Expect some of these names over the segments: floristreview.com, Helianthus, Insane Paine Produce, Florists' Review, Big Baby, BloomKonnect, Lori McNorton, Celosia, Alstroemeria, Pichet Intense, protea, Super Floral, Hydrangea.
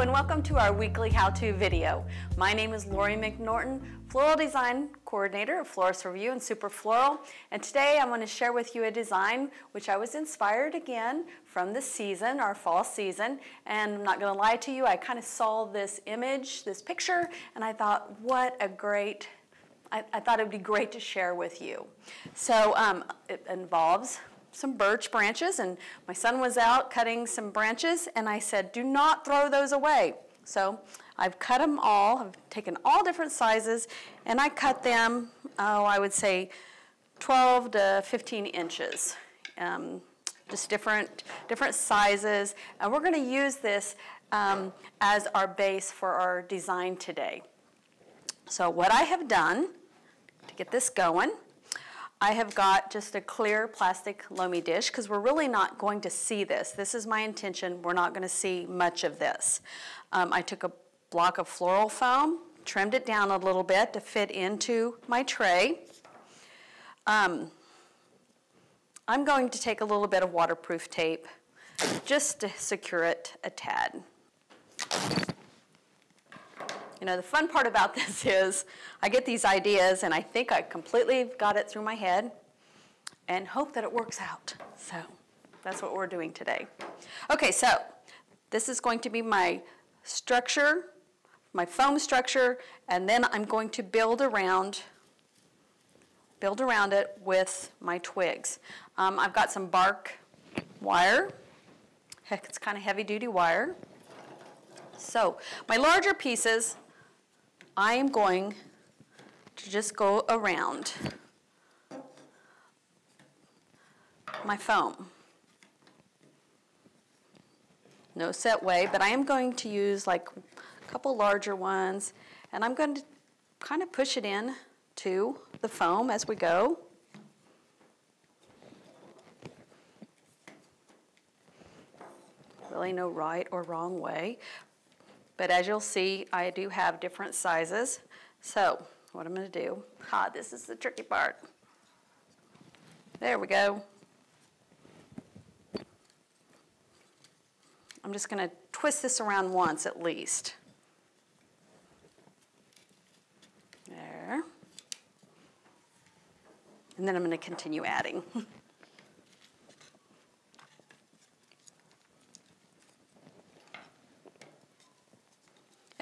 Hello and welcome to our weekly how-to video. My name is Lori McNorton, Floral Design Coordinator at Florists' Review and Super Floral, and today I'm going to share with you a design which I was inspired again from this season, our fall season, and I'm not going to lie to you, I kind of saw this image, this picture, and I thought, what a great, I thought it would be great to share with you. So it involves some birch branches, and my son was out cutting some branches, and I said, do not throw those away. So I've cut them all, I've taken all different sizes, and I cut them, oh, I would say 12 to 15 inches, just different sizes, and we're gonna use this as our base for our design today. So what I have done to get this going, I have got just a clear plastic loamy dish because we're really not going to see this. This is my intention. We're not going to see much of this. I took a block of floral foam, trimmed it down a little bit to fit into my tray. I'm going to take a little bit of waterproof tape just to secure it a tad. You know, the fun part about this is I get these ideas and I think I completely got it through my head and hope that it works out. So that's what we're doing today. Okay, so this is going to be my structure, my foam structure, and then I'm going to build around it with my twigs. I've got some bark wire. Heck, it's kind of heavy-duty wire. So my larger pieces, I am going to just go around my foam. No set way, but I am going to use like a couple larger ones, and I'm going to kind of push it in to the foam as we go. Really no right or wrong way. But as you'll see, I do have different sizes. So what I'm going to do, this is the tricky part. There we go. I'm just going to twist this around once at least. There. And then I'm going to continue adding.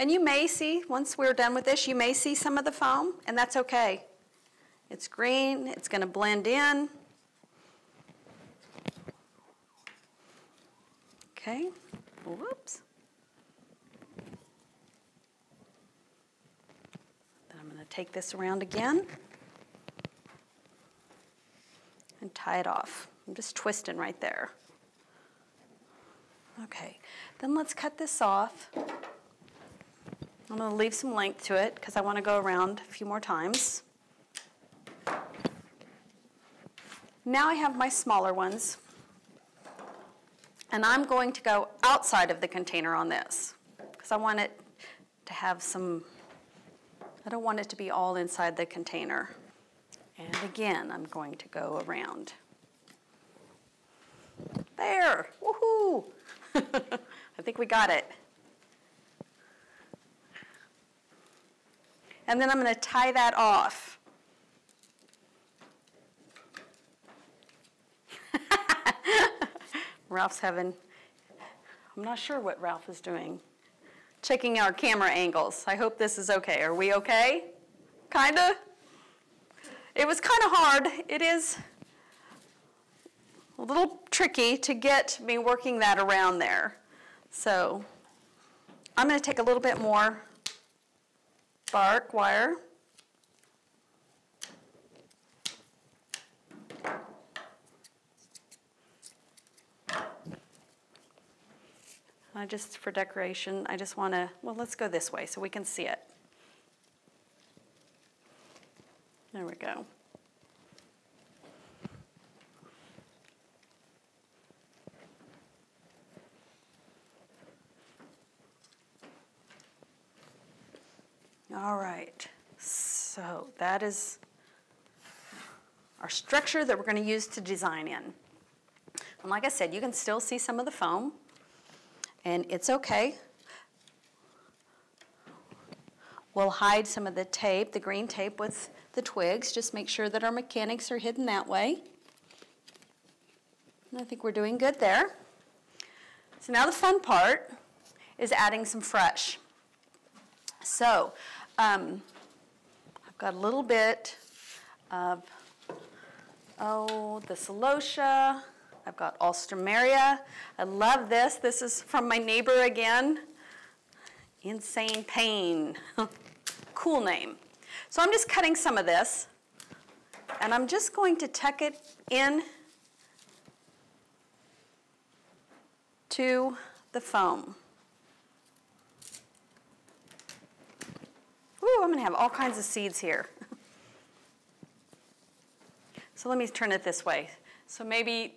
And you may see, once we're done with this, you may see some of the foam, and that's okay. It's green, it's going to blend in. Okay, whoops. Then I'm going to take this around again and tie it off. I'm just twisting right there. Okay, then let's cut this off. I'm going to leave some length to it because I want to go around a few more times. Now I have my smaller ones, and I'm going to go outside of the container on this because I want it to have some, I don't want it to be all inside the container. And again, I'm going to go around. There, woohoo! I think we got it. And then I'm going to tie that off. Ralph's having, I'm not sure what Ralph is doing. Checking our camera angles. I hope this is okay. Are we okay? Kinda? It was kind of hard. It is a little tricky to get me working that around there. So I'm going to take a little bit more bark wire. I just, for decoration, I just want to, well, let's go this way so we can see it. There we go. All right, so that is our structure that we're going to use to design in. And like I said, you can still see some of the foam, and it's okay. We'll hide some of the tape, the green tape, with the twigs. Just make sure that our mechanics are hidden that way. And I think we're doing good there. So now the fun part is adding some fresh. So I've got a little bit of, the Celosia. I've got Alstroemeria. I love this. This is from my neighbor again. Insane Paine. Cool name. So I'm just cutting some of this, and I'm just going to tuck it in to the foam. Ooh, I'm gonna have all kinds of seeds here. So let me turn it this way. So maybe,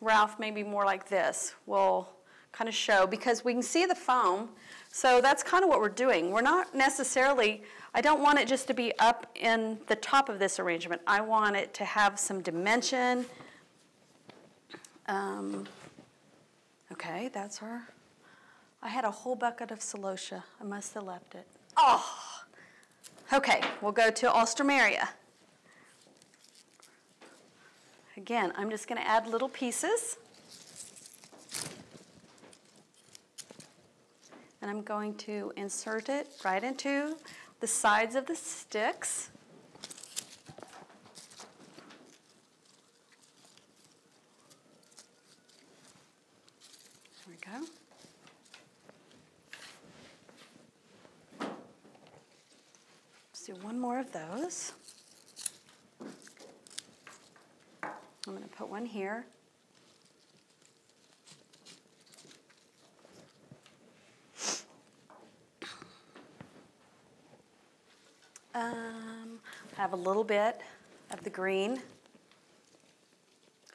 Ralph, maybe more like this. We'll kind of show, because we can see the foam, so that's kind of what we're doing. We're not necessarily, I don't want it just to be up in the top of this arrangement. I want it to have some dimension. Okay, that's our, I had a whole bucket of Celosia. I must have left it. Oh, okay, we'll go to Alstroemeria. Again, I'm just gonna add little pieces. And I'm going to insert it right into the sides of the sticks. There we go. Let's do one more of those. I'm going to put one here. Have a little bit of the green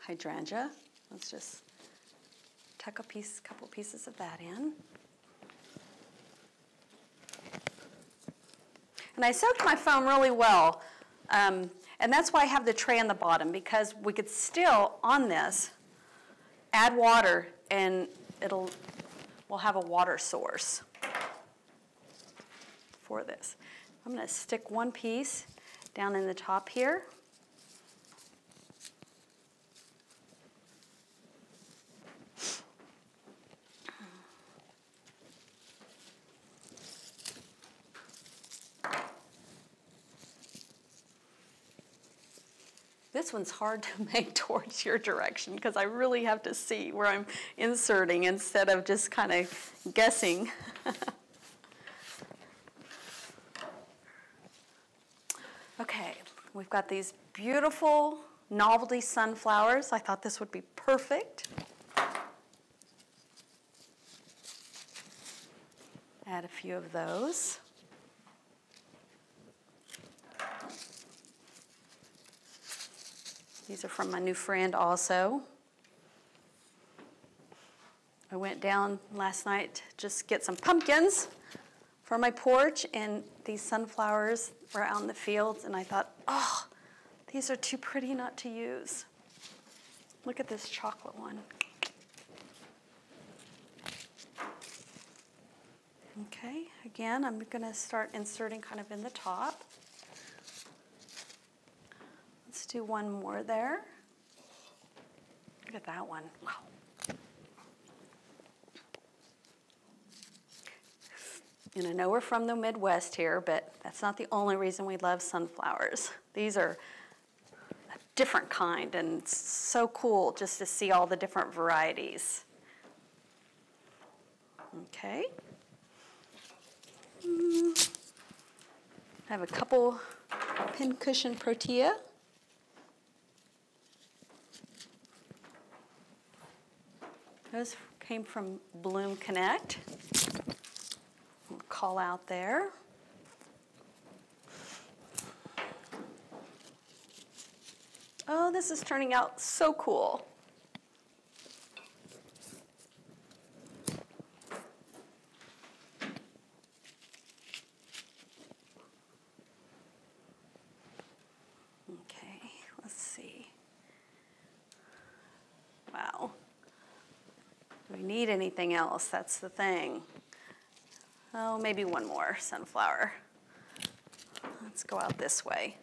hydrangea. Let's just tuck a piece, couple pieces of that in. And I soaked my foam really well, and that's why I have the tray on the bottom, because we could still on this add water, and we'll have a water source for this. I'm going to stick one piece down in the top here. This one's hard to make towards your direction, because I really have to see where I'm inserting instead of just kind of guessing. Okay, we've got these beautiful novelty sunflowers. I thought this would be perfect. Add a few of those. These are from my new friend also. I went down last night to just get some pumpkins for my porch, and these sunflowers were out in the fields, and I thought, oh, these are too pretty not to use. Look at this chocolate one. Okay, again, I'm gonna start inserting kind of in the top. Let's do one more there. Look at that one, wow. And I know we're from the Midwest here, but that's not the only reason we love sunflowers. These are a different kind, and it's so cool just to see all the different varieties. Okay. I have a couple pincushion protea. Those came from BloomKonnect. Call out there. Oh, this is turning out so cool. Okay, let's see. Wow. Do we need anything else? That's the thing. Oh, maybe one more sunflower. Let's go out this way.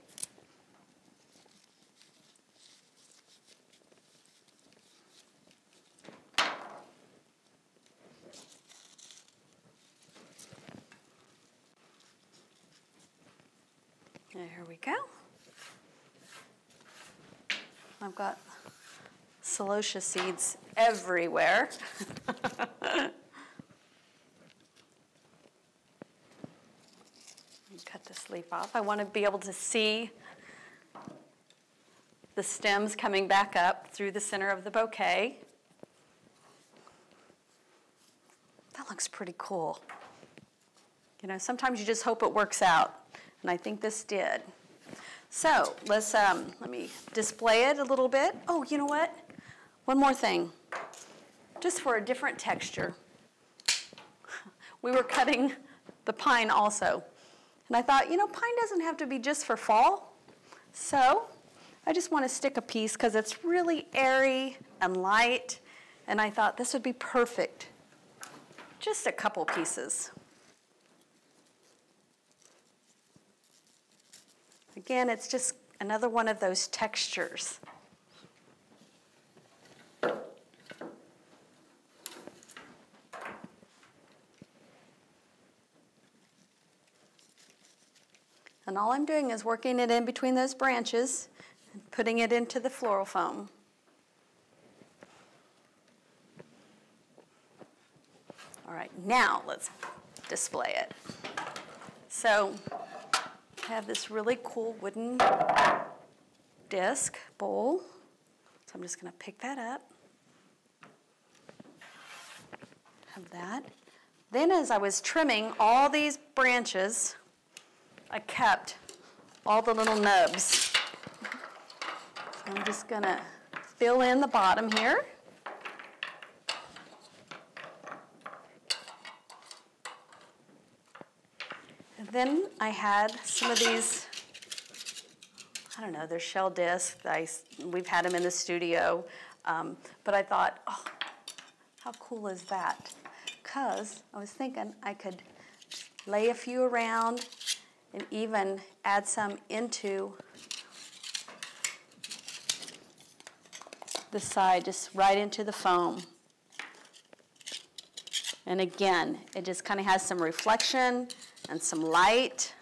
There we go. I've got celosia seeds everywhere. Cut this leaf off. I want to be able to see the stems coming back up through the center of the bouquet. That looks pretty cool. You know, sometimes you just hope it works out, and I think this did. So let's let me display it a little bit. Oh, you know what? One more thing, just for a different texture. We were cutting the pine also. And I thought, you know, pine doesn't have to be just for fall. So I just want to stick a piece because it's really airy and light. And I thought this would be perfect. Just a couple pieces. Again, it's just another one of those textures. And all I'm doing is working it in between those branches and putting it into the floral foam. All right, now let's display it. So I have this really cool wooden disc bowl. So I'm just going to pick that up. Have that. Then as I was trimming all these branches, I kept all the little nubs. So I'm just going to fill in the bottom here. And then I had some of these, I don't know, they're shell discs. We've had them in the studio. But I thought, oh, how cool is that? Because I was thinking I could lay a few around and even add some into the side, just right into the foam. And again, it just kind of has some reflection and some light.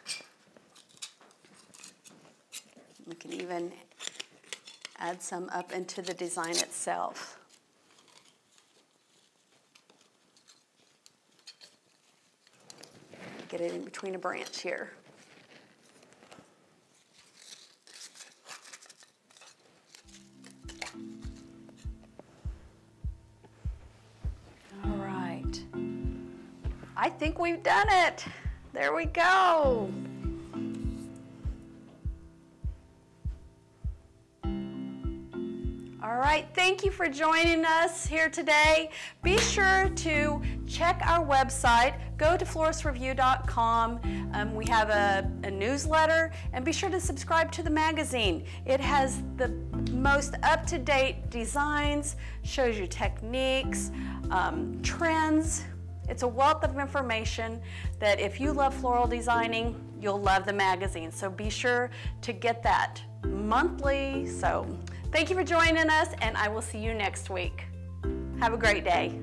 We can even add some up into the design itself. Get it in between a branch here. I think we've done it. There we go. All right, thank you for joining us here today. Be sure to check our website. Go to floristreview.com. We have a newsletter, and be sure to subscribe to the magazine. It has the most up-to-date designs, shows you techniques, trends. It's a wealth of information that if you love floral designing, you'll love the magazine. So be sure to get that monthly. So thank you for joining us, and I will see you next week. Have a great day.